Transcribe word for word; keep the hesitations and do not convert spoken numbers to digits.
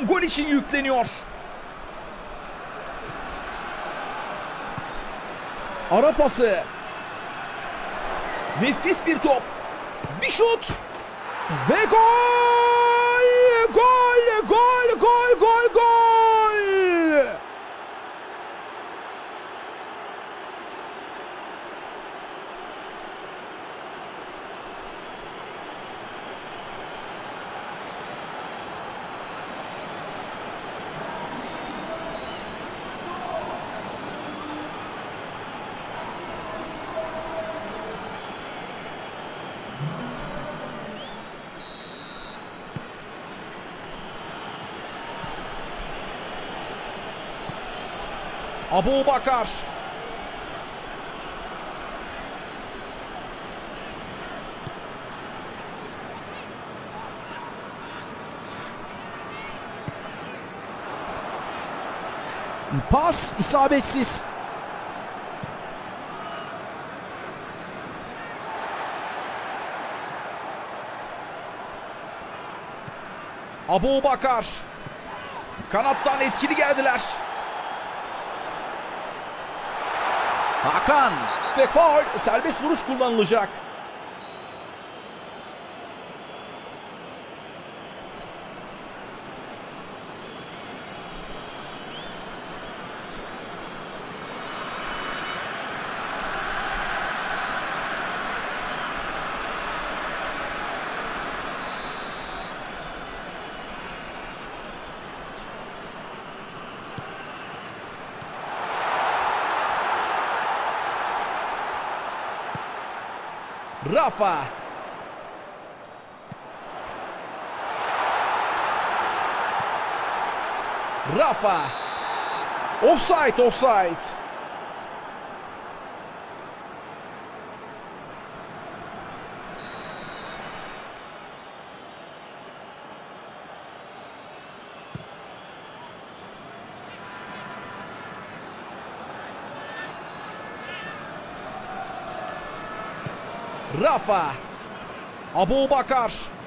Gol için yükleniyor. Ara pası. Nefis bir top. Bir şut. Ve gol! Gol! Gol! Gol! Gol! Gol! Abubakar. Pas isabetsiz. Abubakar. Kanattan etkili geldiler. Hakan ve faul, serbest vuruş kullanılacak. Rafa. Rafa. Offside, offside. Rafa. Abubakar.